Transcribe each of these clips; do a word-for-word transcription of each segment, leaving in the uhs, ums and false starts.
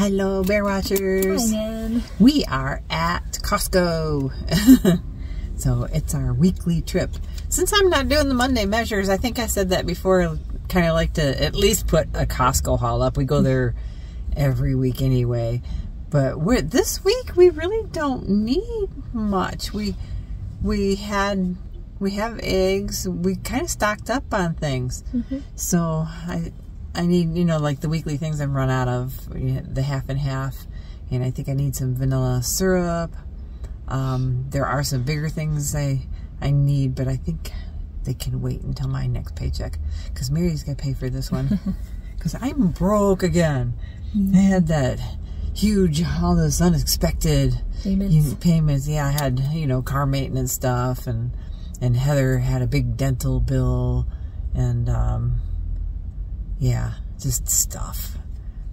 Hello, Bear Watchers. Hi again. We are at Costco. So it's our weekly trip. Since I'm not doing the Monday measures, I think I said that before, I kind of like to at least put a Costco haul up. We go there every week anyway. But we're, this week we really don't need much. We we had we have eggs. We kind of stocked up on things. Mm-hmm. So I I need, you know, like the weekly things I've run out of, you know, the half and half, and I think I need some vanilla syrup. Um, there are some bigger things I I need, but I think they can wait until my next paycheck because Mary's gonna pay for this one because I'm broke again. Mm-hmm. I had that huge, all those unexpected payments. payments. Yeah, I had, you know, car maintenance stuff, and and Heather had a big dental bill, and um, yeah, just stuff,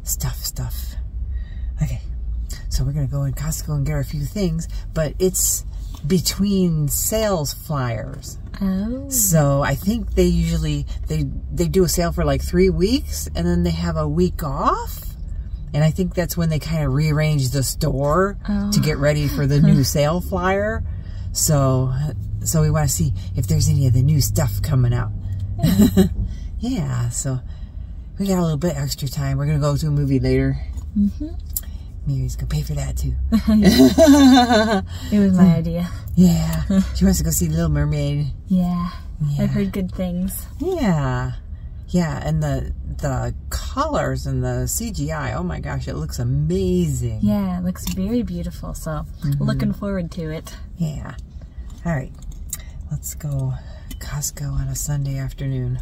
stuff, stuff. Okay, so we're gonna go in Costco and get a few things, but it's between sales flyers. Oh. So I think they usually they they do a sale for like three weeks, and then they have a week off. And I think that's when they kind of rearrange the store oh. to get ready for the new sale flyer. So so we want to see if there's any of the new stuff coming out. Yeah, yeah, so we got a little bit extra time. We're going to go to a movie later. Mm-hmm. Mary's going to pay for that, too. It was my idea. Yeah. She wants to go see Little Mermaid. Yeah. yeah. I've heard good things. Yeah. Yeah, and the the colors and the C G I, oh my gosh, it looks amazing. Yeah, it looks very beautiful, so mm-hmm. looking forward to it. Yeah. All right, let's go Costco on a Sunday afternoon.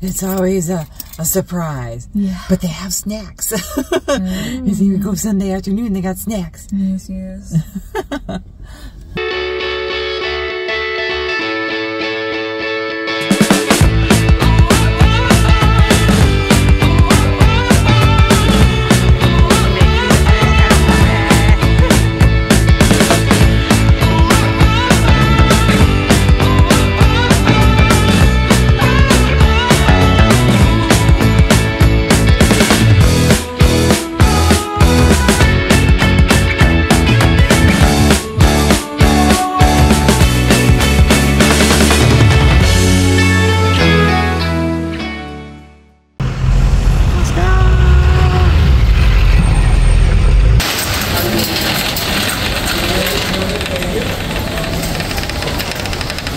It's always a, a surprise. Yeah. But they have snacks. Mm-hmm. If you go Sunday afternoon, they got snacks. Yes, yes.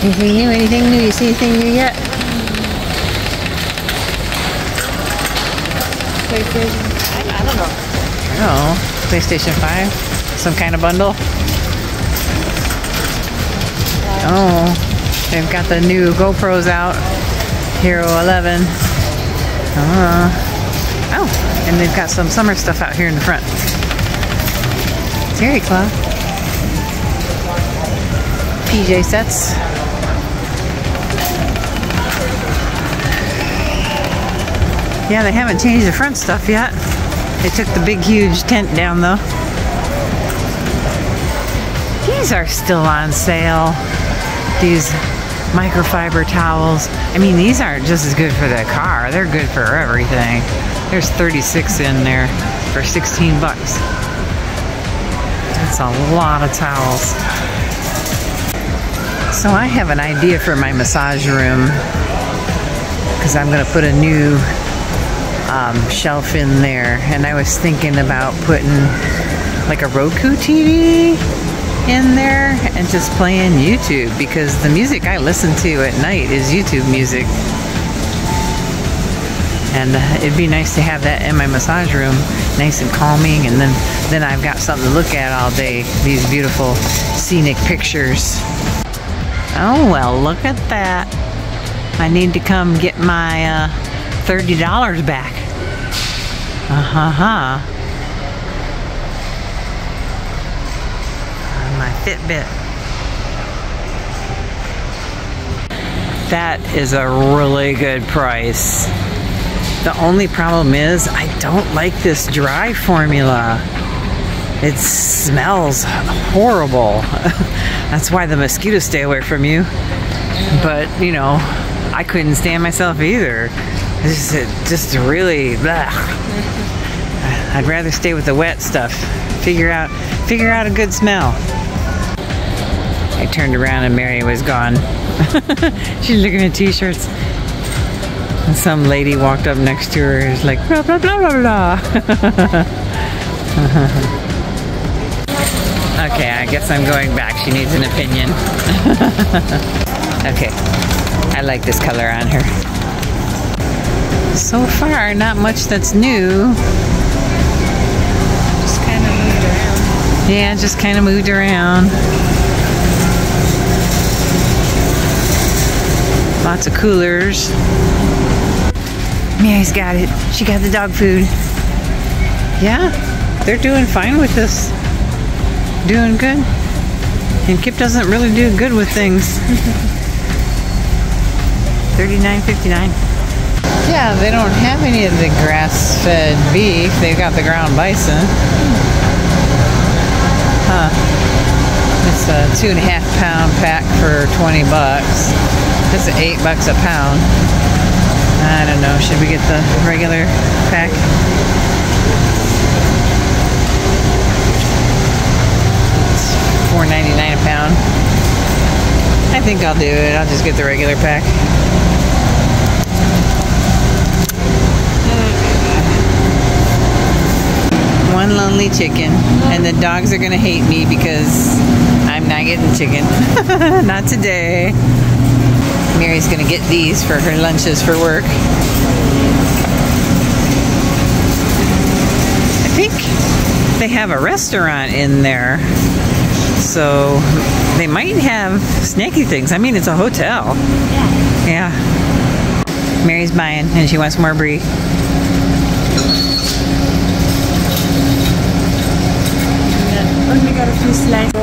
Anything new? Anything new? You see anything new yet? PlayStation. I don't know. I don't know. PlayStation five? Some kind of bundle? Yeah. Oh, they've got the new GoPros out. Hero eleven. Uh, oh, and they've got some summer stuff out here in the front. Dairy Club. P J sets. Yeah, they haven't changed the front stuff yet. They took the big, huge tent down, though. These are still on sale. These microfiber towels. I mean, these aren't just as good for the car. They're good for everything. There's thirty-six in there for sixteen bucks. That's a lot of towels. So I have an idea for my massage room, because I'm going to put a new Um, shelf in there, and I was thinking about putting like a Roku T V in there and just playing YouTube, because the music I listen to at night is YouTube music, and uh, it'd be nice to have that in my massage room, nice and calming, and then then I've got something to look at all day, these beautiful scenic pictures. Oh well, look at that. I need to come get my uh, thirty dollars back. Uh-huh. My Fitbit. That is a really good price. The only problem is I don't like this dry formula. It smells horrible. That's why the mosquitoes stay away from you. But, you know, I couldn't stand myself either. This is just really, blech. I'd rather stay with the wet stuff. Figure out, figure out a good smell. I turned around and Mary was gone. She's looking at t-shirts. And some lady walked up next to her and was like, blah, blah, blah, blah, blah. Okay, I guess I'm going back. She needs an opinion. Okay, I like this color on her. So far, not much that's new. Just kind of moved around. Yeah, just kind of moved around. Lots of coolers. Mary's got it. She got the dog food. Yeah, they're doing fine with this. Doing good. And Kip doesn't really do good with things. thirty-nine fifty-nine. Yeah, they don't have any of the grass-fed beef. They've got the ground bison. Huh. It's a two and a half pound pack for twenty bucks. It's eight bucks a pound. I don't know, should we get the regular pack? It's four ninety-nine a pound. I think I'll do it. I'll just get the regular pack. One lonely chicken, and the dogs are gonna hate me because I'm not getting chicken. Not today. Mary's gonna get these for her lunches for work. I think they have a restaurant in there, so they might have snacky things. I mean, it's a hotel. Yeah. Yeah. Mary's buying, and she wants more brie. Only got a few slices.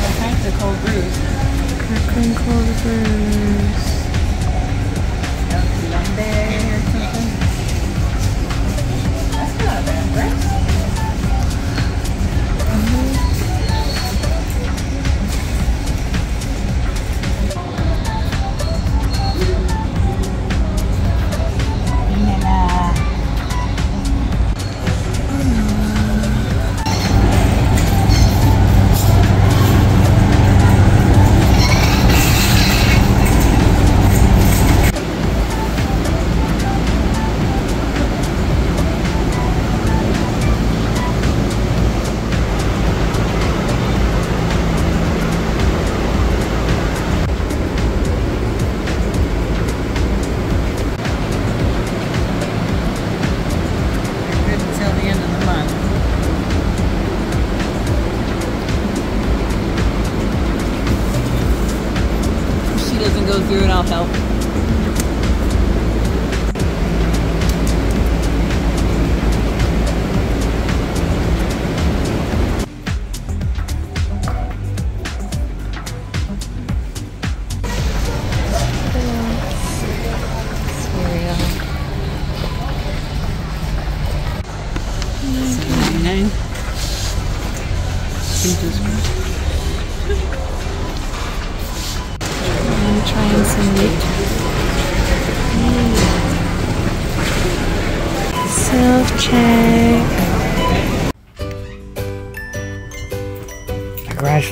All kinds of cold brews. Crackling cold brews. Lumber or something. That's not a bad breakfast.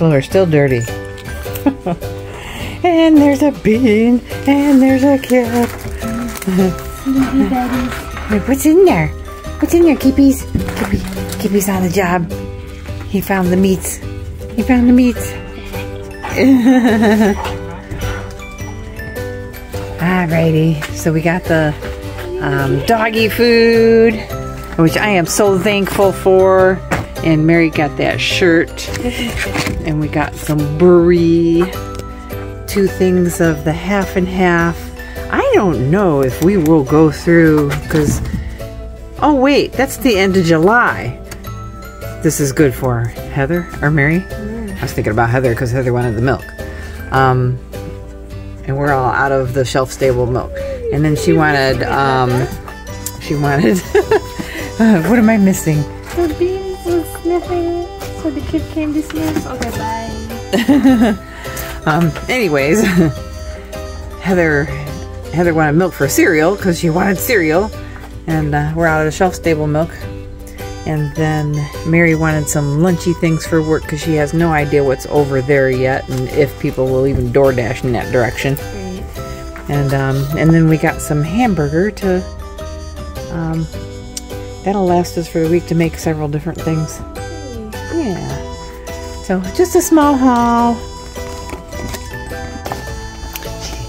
Are still dirty. And there's a bean, and there's a kip. What's in there? What's in there, Kippies? Kippy. Kippy's on the job. He found the meats. He found the meats. Alrighty, so we got the um, doggy food, which I am so thankful for. And Mary got that shirt, and we got some brie, two things of the half and half. I don't know if we will go through, because, oh wait, that's the end of July. This is good for Heather, or Mary. Mm. I was thinking about Heather, because Heather wanted the milk. Um, and we're all out of the shelf-stable milk. And then she wanted, um, she wanted, uh, what am I missing? Nothing. So the kid came to see us. Okay, bye. um, anyways, Heather Heather wanted milk for cereal because she wanted cereal, and uh, we're out of the shelf stable milk. And then Mary wanted some lunchy things for work because she has no idea what's over there yet and if people will even DoorDash in that direction. Right. And um, and then we got some hamburger to um, that'll last us for the week to make several different things. Yeah. So just a small haul.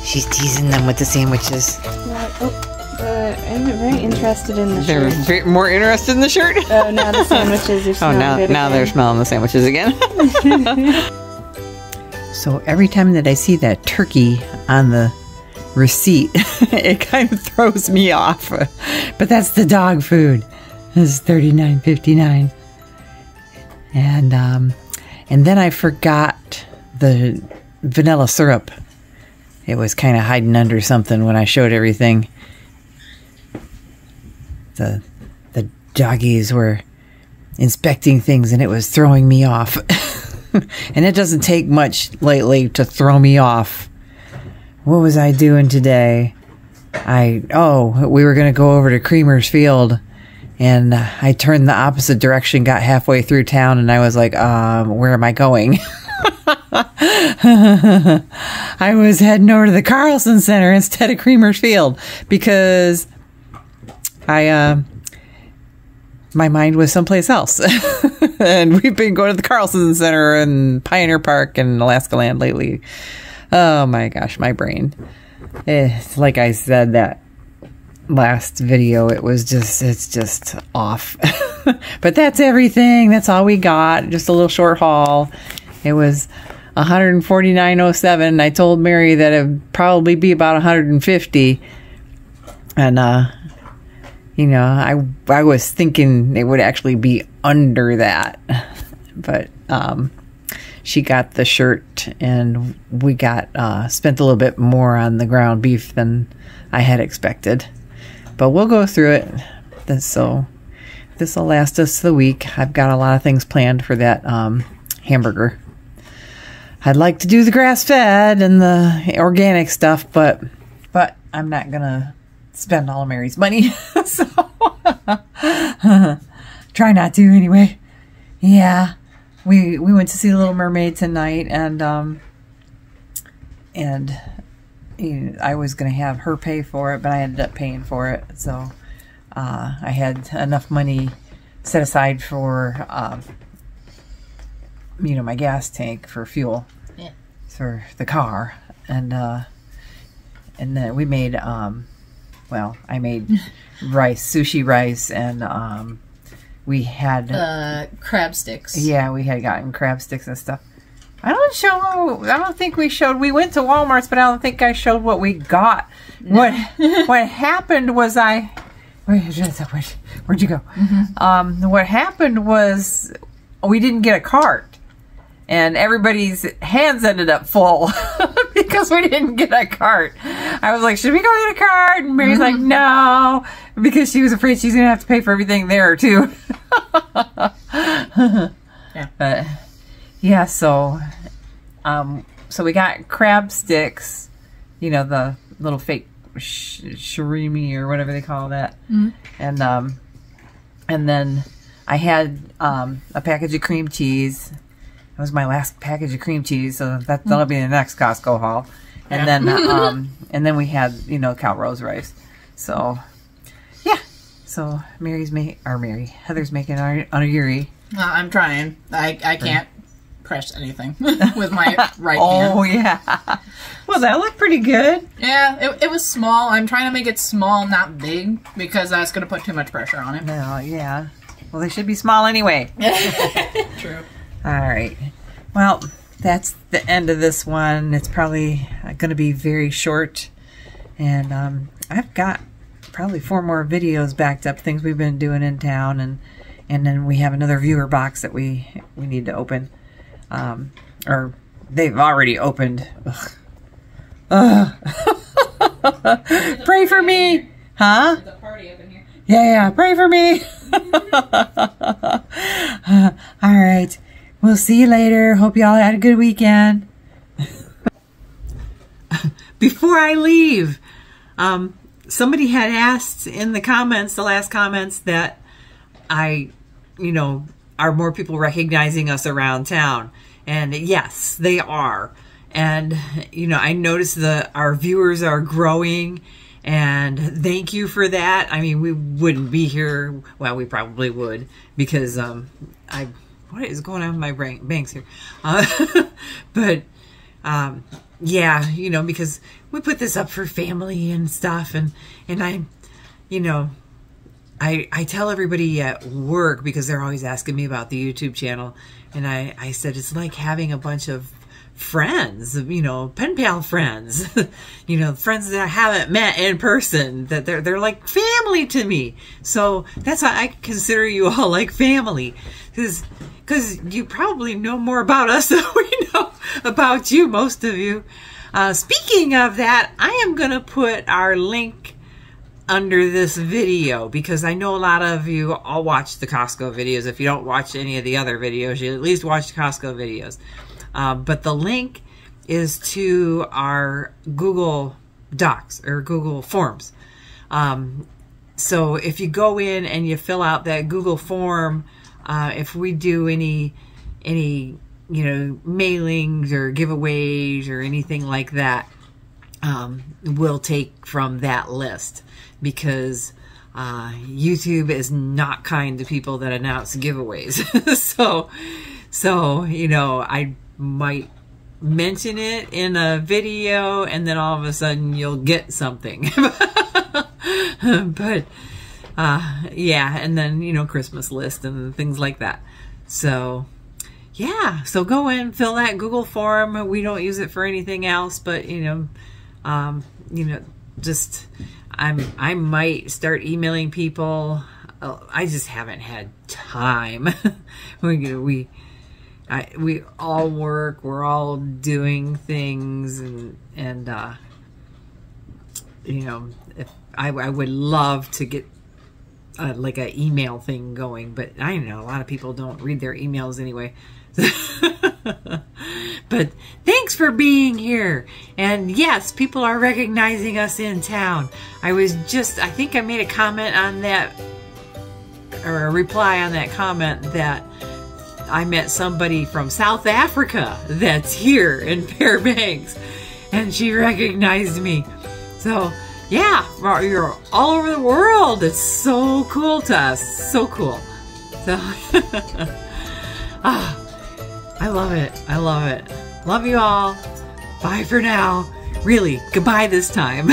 She's teasing them with the sandwiches. Not, oh. Uh, I'm very interested in the they're shirt. They're more interested in the shirt? Oh, now the sandwiches are smelling. Oh, now, now they're smelling the sandwiches again. So every time that I see that turkey on the receipt, it kind of throws me off. But that's the dog food. This is thirty-nine fifty-nine. And, um, and then I forgot the vanilla syrup. It was kind of hiding under something when I showed everything. The, the doggies were inspecting things and it was throwing me off. And it doesn't take much lately to throw me off. What was I doing today? I oh, we were going to go over to Creamer's Field, and I turned the opposite direction, got halfway through town, and I was like, um, where am I going? I was heading over to the Carlson Center instead of Creamer's Field because I, uh, my mind was someplace else. And we've been going to the Carlson Center and Pioneer Park and Alaska Land lately. Oh my gosh, my brain. It's like I said that last video, it was just, it's just off. But that's everything. That's all we got. Just a little short haul. It was one forty-nine oh seven. I told Mary that it would probably be about one hundred fifty. And, uh, you know, I, I was thinking it would actually be under that, but um, she got the shirt and we got uh, spent a little bit more on the ground beef than I had expected. But we'll go through it, so this will last us the week. I've got a lot of things planned for that um, hamburger. I'd like to do the grass-fed and the organic stuff, but but I'm not going to spend all of Mary's money. So try not to anyway. Yeah, we we went to see The Little Mermaid tonight, and um and you know, I was gonna have her pay for it, but I ended up paying for it. So uh I had enough money set aside for um you know, my gas tank for fuel, yeah, for the car. And uh and then we made um well, I made rice, sushi rice, and um, we had uh, crab sticks. Yeah, we had gotten crab sticks and stuff. I don't show. I don't think we showed. We went to Walmart's, but I don't think I showed what we got. No. What What happened was I. Where, where'd you go? Mm-hmm. Um, what happened was we didn't get a cart, and everybody's hands ended up full. Because we didn't get a cart. I was like, should we go get a cart? And Mary's like, no. Because she was afraid she's going to have to pay for everything there, too. Yeah. But, yeah, so, um, so we got crab sticks. You know, the little fake sh shirimi or whatever they call that. Mm-hmm. And, um, and then I had um, a package of cream cheese. That was my last package of cream cheese, so that, that'll be the next Costco haul. And yeah. Then um, and then we had, you know, Calrose rice. So, yeah. So, Mary's making, or Mary, Heather's making an onigiri. Uh, I'm trying. I, I can't press anything with my right oh, hand. Oh, yeah. Well, that looked pretty good. Yeah, it, it was small. I'm trying to make it small, not big, because that's going to put too much pressure on it. No, yeah. Well, they should be small anyway. True. All right. Well, that's the end of this one. It's probably going to be very short. And um, I've got probably four more videos backed up, things we've been doing in town. And, and then we have another viewer box that we, we need to open. Um, or they've already opened. Ugh. Ugh. Pray for me. Huh? There's a party open here. Yeah, yeah. Pray for me. All right. We'll see you later. Hope y'all had a good weekend. Before I leave, um, somebody had asked in the comments, the last comments, that I, you know, are more people recognizing us around town? And yes, they are. And, you know, I noticed that our viewers are growing, and thank you for that. I mean, we wouldn't be here. Well, we probably would, because um, I, what is going on with my brain, banks here? Uh, but, um, yeah, you know, because we put this up for family and stuff, and, and I, you know, I, I tell everybody at work, because they're always asking me about the YouTube channel, and I, I said, it's like having a bunch of friends, you know, pen pal friends, you know, friends that I haven't met in person, that they're, they're like family to me. So that's why I consider you all like family, because, because you probably know more about us than we know about you, most of you. Uh, speaking of that, I am going to put our link under this video, because I know a lot of you all watch the Costco videos. If you don't watch any of the other videos, you at least watch the Costco videos. Uh, but the link is to our Google Docs or Google Forms. Um, so if you go in and you fill out that Google form, uh, if we do any, any, you know, mailings or giveaways or anything like that, um, we'll take from that list, because uh, YouTube is not kind to people that announce giveaways. so, so, you know, I might mention it in a video, and then all of a sudden you'll get something. But uh yeah, and then, you know, Christmas list and things like that. So yeah, so go in, fill that Google form. We don't use it for anything else, but you know, um you know, just I'm I might start emailing people. I just haven't had time. we you know, we I, we all work, we're all doing things, and, and uh, you know, if, I, I would love to get uh, like an email thing going, but I know a lot of people don't read their emails anyway. But thanks for being here. And yes, people are recognizing us in town. I was just, I think I made a comment on that, or a reply on that comment, that I met somebody from South Africa that's here in Fairbanks, and she recognized me. So yeah, you're all over the world. It's so cool to us. So cool. So oh, I love it. I love it. Love you all. Bye for now. Really, goodbye this time.